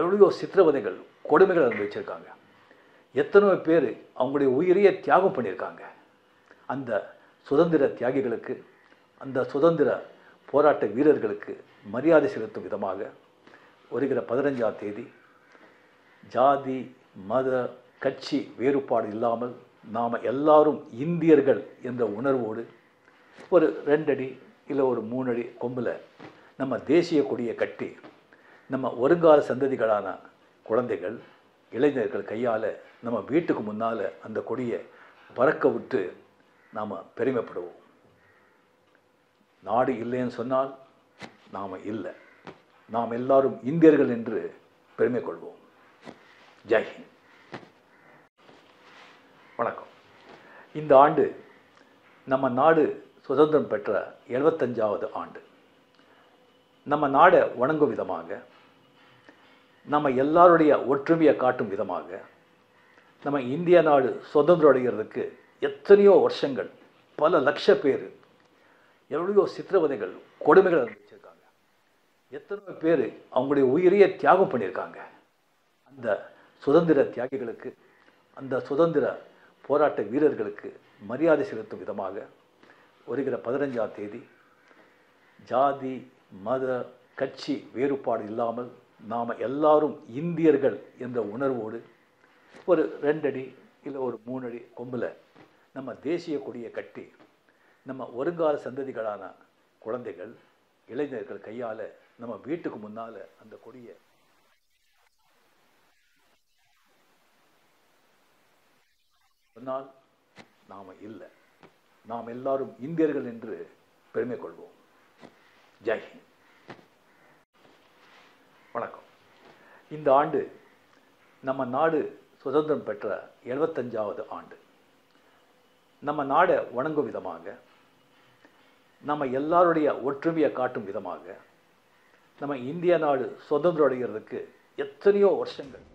எவ்வளோ சித்திரவதைகள் கொடுமைகள் அனுபவிச்சிருக்காங்க. எத்தனை பேர் அவங்களுடைய உயிரையே தியாகம் பண்ணியிருக்காங்க. அந்த சுதந்திர தியாகிகளுக்கு, அந்த சுதந்திர போராட்ட வீரர்களுக்கு மரியாதை செலுத்தும் விதமாக வருகிற 15ஆம் தேதி ஜாதி மத கட்சி வேறுபாடு இல்லாமல் நாம் எல்லாரும் இந்தியர்கள் என்ற உணர்வோடு ஒரு 2 அடி இல்லை ஒரு 3 அடி கொம்பில் நம்ம தேசிய கொடியை கட்டி நம்ம வருங்கால சந்ததிகளான குழந்தைகள் இளைஞர்கள் கையால் நம்ம வீட்டுக்கு முன்னால் அந்த கொடியை பறக்க விட்டு நாம் பெருமைப்படுவோம். நாடு இல்லைன்னு சொன்னால் நாம் இல்லை, நாம் எல்லாரும் இந்தியர்கள் என்று பெருமை கொள்வோம். ஜெய்ஹிந்த். வணக்கம். இந்த ஆண்டு நம்ம நாடு சுதந்திரம் பெற்ற 75வது ஆண்டு. நம்ம நாடை வணங்கும் விதமாக, நம்ம எல்லாருடைய ஒற்றுமையை காட்டும் விதமாக, நம்ம இந்திய நாடு சுதந்திரம் அடைகிறதுக்கு எத்தனையோ வருஷங்கள் பல லட்ச பேர் எவ்வளோ சித்திரவதைகள் கொடுமைகள் அனுபவிச்சிருக்காங்க. எத்தனையோ பேர் அவங்களுடைய உயிரையே தியாகம் பண்ணியிருக்காங்க. அந்த சுதந்திர தியாகிகளுக்கு, அந்த சுதந்திர போராட்ட வீரர்களுக்கு மரியாதை செலுத்தும் விதமாக வருகிற 15ஆம் தேதி ஜாதி மத கட்சி வேறுபாடு இல்லாமல் நாம் எல்லாரும் இந்தியர்கள் என்ற உணர்வோடு ஒரு 2 அடி இல்லை ஒரு 3 அடி கொம்பில் நம்ம தேசிய கொடியை கட்டி நம்ம வருங்கால சந்ததிகளான குழந்தைகள் இளைஞர்கள் கையால் நம்ம வீட்டுக்கு முன்னால் அந்த கொடியை சொன்னால் நாம் இல்லை, நாம் எல்லாரும் இந்தியர்கள் என்று பெருமை கொள்வோம். ஜெய்ஹிந்த். வணக்கம். இந்த ஆண்டு நம்ம நாடு சுதந்திரம் பெற்ற 75வது ஆண்டு. நம்ம நாடை வணங்கும் விதமாக, நம்ம எல்லாருடைய ஒற்றுமையை காட்டும் விதமாக, நம்ம இந்திய நாடு சுதந்திரம் அடைகிறதுக்கு எத்தனையோ வருஷங்கள்